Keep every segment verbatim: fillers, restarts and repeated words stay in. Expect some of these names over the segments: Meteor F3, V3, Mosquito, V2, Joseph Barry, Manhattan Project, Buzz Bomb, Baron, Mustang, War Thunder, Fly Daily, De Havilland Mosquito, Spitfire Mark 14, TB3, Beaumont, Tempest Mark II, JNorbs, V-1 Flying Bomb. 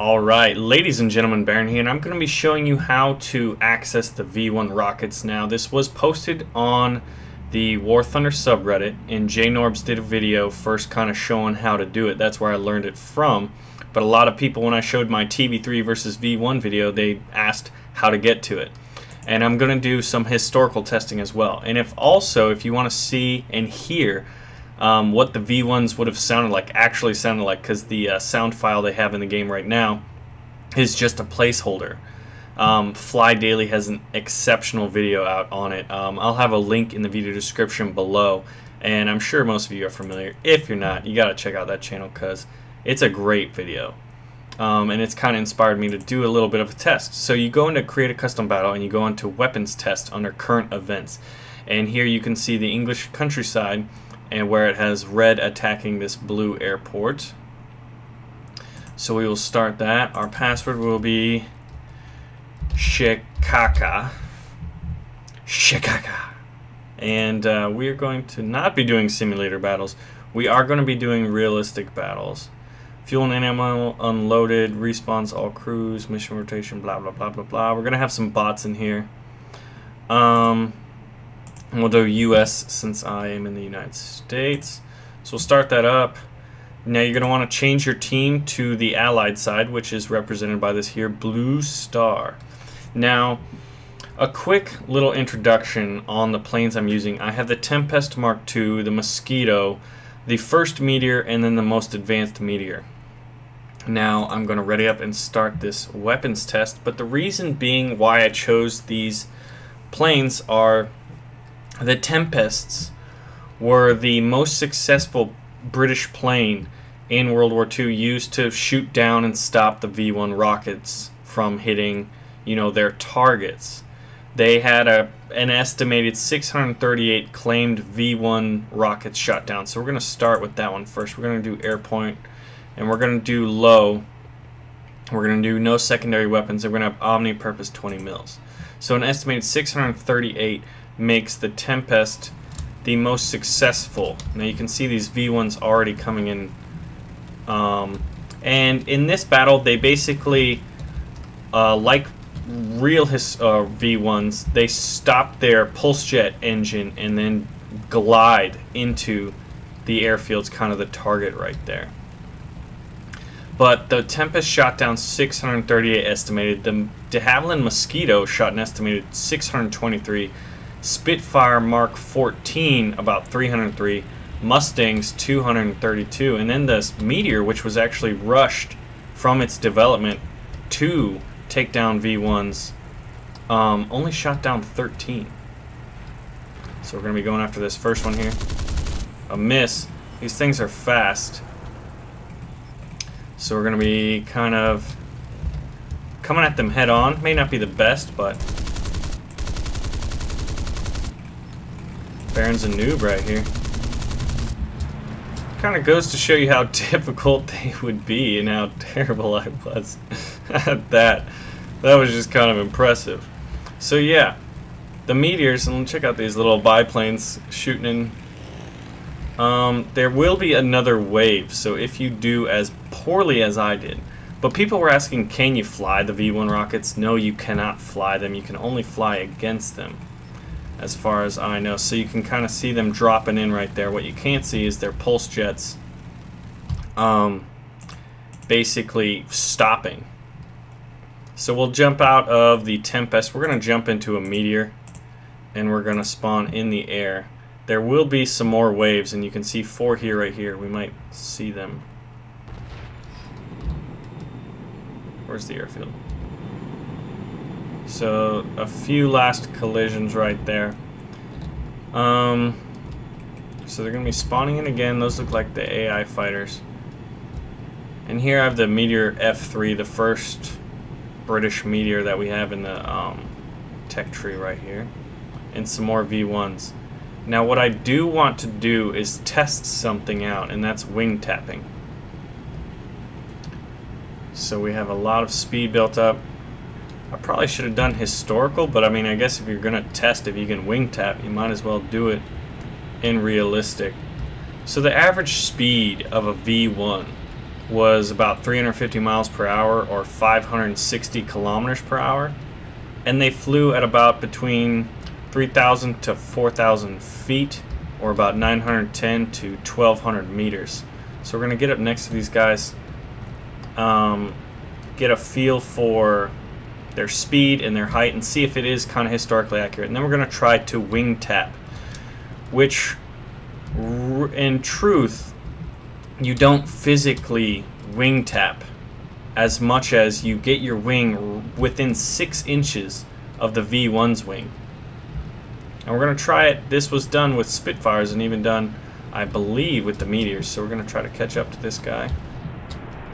Alright, ladies and gentlemen, Baron here, and I'm going to be showing you how to access the V one rockets. Now, this was posted on the War Thunder subreddit, and JNorbs did a video first kind of showing how to do it. That's where I learned it from, but a lot of people, when I showed my T B three versus V one video, they asked how to get to it. And I'm going to do some historical testing as well. And if also, if you want to see and hear Um, what the V ones would have sounded like, actually sounded like, because the uh, sound file they have in the game right now is just a placeholder. Um, Fly Daily has an exceptional video out on it. Um, I'll have a link in the video description below, and I'm sure most of you are familiar. If you're not, you gotta check out that channel because it's a great video. Um, and it's kind of inspired me to do a little bit of a test. So you go into Create a Custom Battle and you go into Weapons Test under Current Events. And here you can see the English countryside, and where it has red attacking this blue airport. So we will start that. Our password will be Shikaka. Shikaka. And uh, we are going to not be doing simulator battles. We are going to be doing realistic battles. Fuel and ammo unloaded, respawns all crews, mission rotation, blah, blah, blah, blah, blah. We're going to have some bots in here. Um... And we'll do U S since I am in the United States. So we'll start that up. Now you're going to want to change your team to the Allied side, which is represented by this here blue star. Now, a quick little introduction on the planes I'm using. I have the Tempest Mark two, the Mosquito, the first Meteor, and then the most advanced Meteor. Now I'm going to ready up and start this weapons test. But the reason being why I chose these planes are the Tempests were the most successful British plane in World War Two, used to shoot down and stop the V one rockets from hitting, you know, their targets. They had a an estimated six hundred thirty-eight claimed V one rockets shot down. So we're going to start with that one first. We're going to do air point, and we're going to do low. We're going to do no secondary weapons, and we're going to have omni-purpose twenty mils. So an estimated six hundred thirty-eight makes the Tempest the most successful. Now you can see these V ones already coming in. Um, and in this battle, they basically, uh, like real his, uh, V ones, they stop their pulse jet engine and then glide into the airfield's kind of the target right there. But the Tempest shot down six hundred thirty-eight estimated. The De Havilland Mosquito shot an estimated six hundred twenty-three. Spitfire Mark fourteen about three hundred three, Mustangs two hundred thirty-two, and then this Meteor, which was actually rushed from its development to take down V ones, um, only shot down thirteen. So we're going to be going after this first one here. A miss. These things are fast. So we're going to be kind of coming at them head on. May not be the best, but Baron's a noob right here. Kind of goes to show you how difficult they would be and how terrible I was at that. That was just kind of impressive. So yeah, the Meteors, and check out these little biplanes shooting in. Um, there will be another wave, so if you do as poorly as I did. But people were asking, can you fly the V one rockets? No, you cannot fly them. You can only fly against them, as far as I know. So you can kind of see them dropping in right there. What you can't see is their pulse jets um, basically stopping. So we'll jump out of the Tempest. We're going to jump into a Meteor, and we're going to spawn in the air. There will be some more waves, and you can see four here, right here. We might see them. Where's the airfield? So a few last collisions right there. Um, so they're going to be spawning in again. Those look like the A I fighters. And here I have the Meteor F three, the first British Meteor that we have in the um, tech tree right here. And some more V ones. Now what I do want to do is test something out, and that's wing tapping. So we have a lot of speed built up. I probably should have done historical, but I mean, I guess if you're going to test if you can wing tap, you might as well do it in realistic. So the average speed of a V one was about three hundred fifty miles per hour or five hundred sixty kilometers per hour, and they flew at about between three thousand to four thousand feet, or about nine hundred ten to twelve hundred meters. So we're going to get up next to these guys, um, get a feel for their speed and their height, and see if it is kind of historically accurate. And then we're going to try to wing tap, which r in truth, you don't physically wing tap as much as you get your wing within six inches of the V one's wing. And we're going to try it. This was done with Spitfires and even done, I believe, with the Meteors. So we're going to try to catch up to this guy.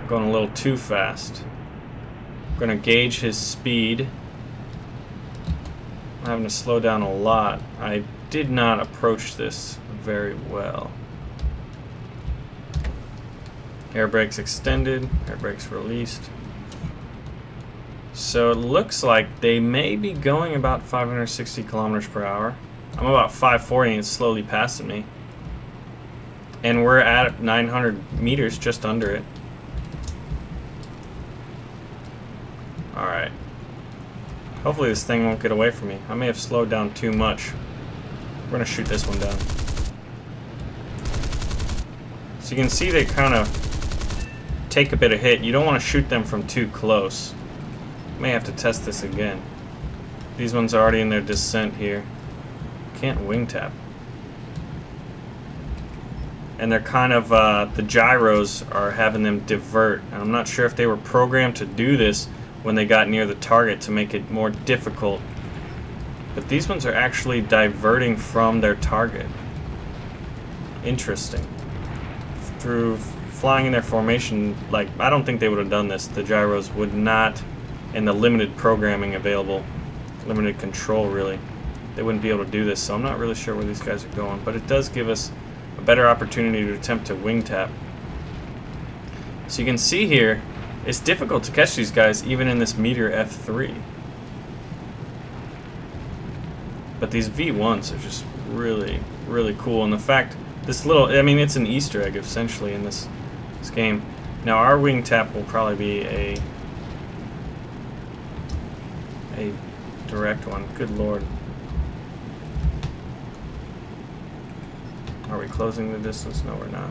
I'm going a little too fast. I'm going to gauge his speed. I'm having to slow down a lot. I did not approach this very well. Air brakes extended, air brakes released. So it looks like they may be going about five hundred sixty kilometers per hour. I'm about five forty and it's slowly passing me. And we're at nine hundred meters, just under it. All right. Hopefully this thing won't get away from me. I may have slowed down too much. We're gonna shoot this one down. So you can see they kind of take a bit of hit. You don't want to shoot them from too close. May have to test this again. These ones are already in their descent here. Can't wing tap. And they're kind of, uh, the gyros are having them divert. And I'm not sure if they were programmed to do this when they got near the target to make it more difficult. But these ones are actually diverting from their target. Interesting. Through flying in their formation, like, I don't think they would have done this. The gyros would not, and the limited programming available, limited control really, they wouldn't be able to do this. So I'm not really sure where these guys are going, but it does give us a better opportunity to attempt to wing tap. So you can see here, it's difficult to catch these guys even in this Meteor F three. But these V ones are just really, really cool, and the fact this little, I mean, it's an Easter egg essentially in this, this game. Now our wing tap will probably be a a direct one. Good lord. Are we closing the distance? No, we're not.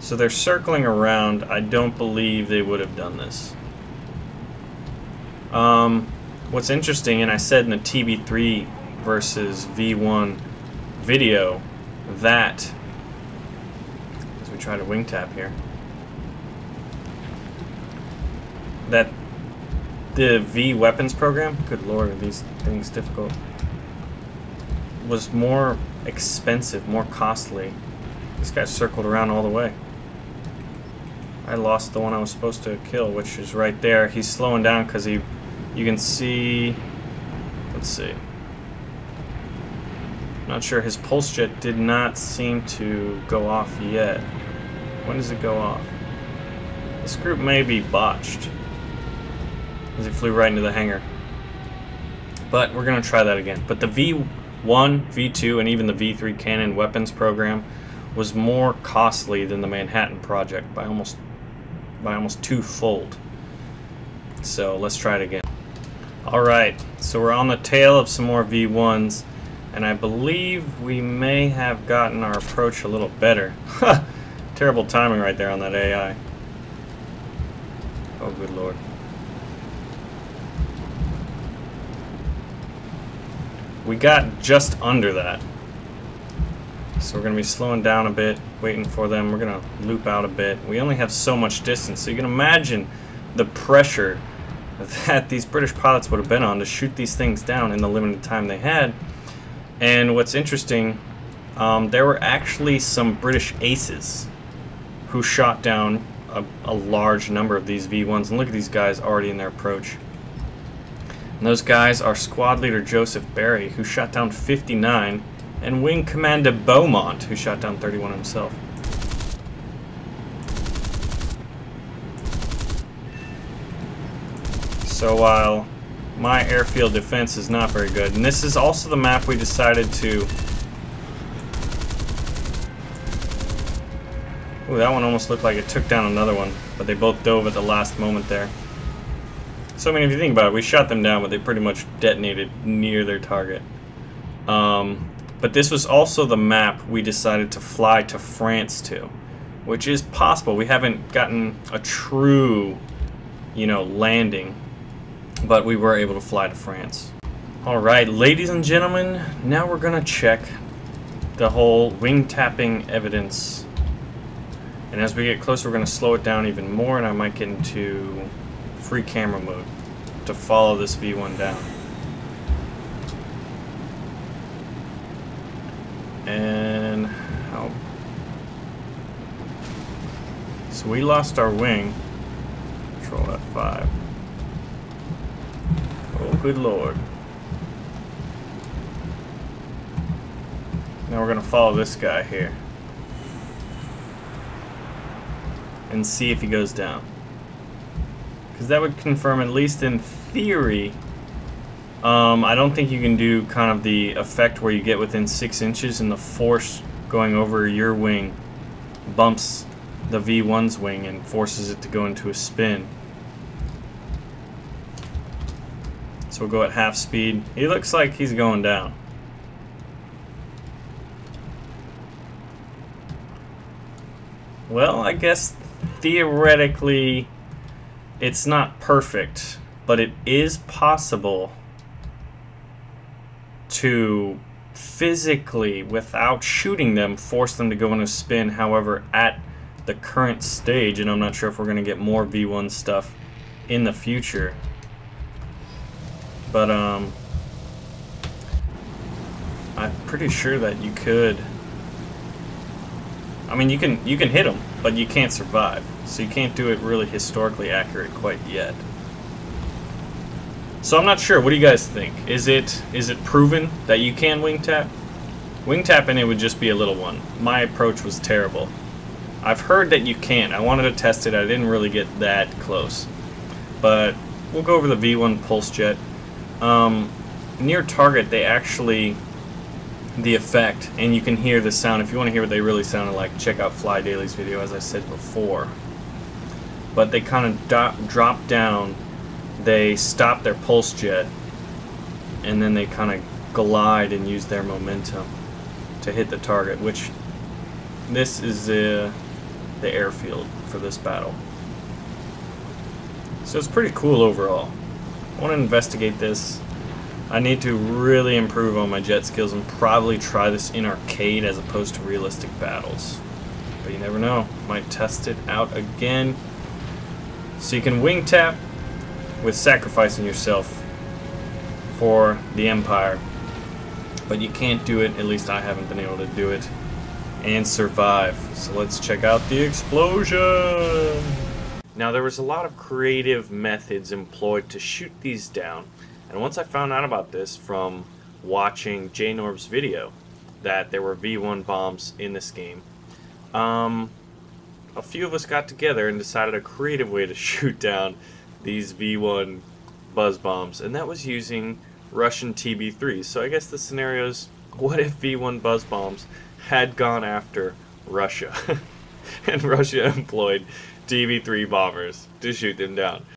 So they're circling around. I don't believe they would have done this. Um, what's interesting, and I said in the T B three versus V one video, that as we try to wing tap here, that the V weapons program, good lord, are these things difficult, was more expensive, more costly. This guy circled around all the way. I lost the one I was supposed to kill, which is right there. He's slowing down because he, you can see, let's see. Not sure, his pulse jet did not seem to go off yet. When does it go off? This group may be botched as he flew right into the hangar, but we're gonna try that again. But the V one, V two, and even the V three cannon weapons program was more costly than the Manhattan Project by almost by almost twofold. So let's try it again. All right, so we're on the tail of some more V ones. And I believe we may have gotten our approach a little better. Terrible timing right there on that A I. Oh, good lord. We got just under that. So we're gonna be slowing down a bit, waiting for them. We're gonna loop out a bit. We only have so much distance, so you can imagine the pressure that these British pilots would have been on to shoot these things down in the limited time they had. And what's interesting, um, there were actually some British aces who shot down a, a large number of these V ones. And look at these guys already in their approach. And those guys are squad leader Joseph Barry, who shot down fifty-nine, and wing commander Beaumont, who shot down thirty-one himself. So while my airfield defense is not very good, and this is also the map we decided to Ooh, that one almost looked like it took down another one, but they both dove at the last moment there. So, I mean, if you think about it, we shot them down, but they pretty much detonated near their target. Um, but this was also the map we decided to fly to France to, which is possible. We haven't gotten a true, you know, landing, but we were able to fly to France. All right, ladies and gentlemen, now we're going to check the whole wing tapping evidence. And as we get closer, we're going to slow it down even more, and I might get into free camera mode to follow this V one down. And how? So we lost our wing. Control F five. Oh, good lord. Now we're going to follow this guy here and see if he goes down, because that would confirm, at least in theory. um, I don't think you can do kind of the effect where you get within six inches and the force going over your wing bumps the V one's wing and forces it to go into a spin. So we'll go at half speed. He looks like he's going down. Well, I guess theoretically it's not perfect, but it is possible to physically, without shooting them, force them to go into spin. However, at the current stage, and I'm not sure if we're going to get more V one stuff in the future, but um, I'm pretty sure that you could. I mean, you can you can hit them, but you can't survive. So you can't do it really historically accurate quite yet. So I'm not sure. What do you guys think? Is it is it proven that you can wing tap? Wing tap, and it would just be a little one. My approach was terrible. I've heard that you can't. I wanted to test it. I didn't really get that close. But we'll go over the V one pulse jet. Um, near target, they actually, the effect, and you can hear the sound. If you want to hear what they really sounded like, check out Fly Daily's video, as I said before. But they kind of drop, drop down, they stop their pulse jet, and then they kind of glide and use their momentum to hit the target, which this is uh, the airfield for this battle. So it's pretty cool overall. I want to investigate this. I need to really improve on my jet skills and probably try this in arcade as opposed to realistic battles. But you never know. Might test it out again. So you can wing tap with sacrificing yourself for the Empire. But you can't do it, at least I haven't been able to do it, and survive. So let's check out the explosion! Now, there was a lot of creative methods employed to shoot these down. And once I found out about this from watching JNorbs' video, that there were V one bombs in this game, um, a few of us got together and decided a creative way to shoot down these V one buzz bombs, and that was using Russian T B threes. So I guess the scenario is, what if V one buzz bombs had gone after Russia, and Russia employed T B three bombers to shoot them down?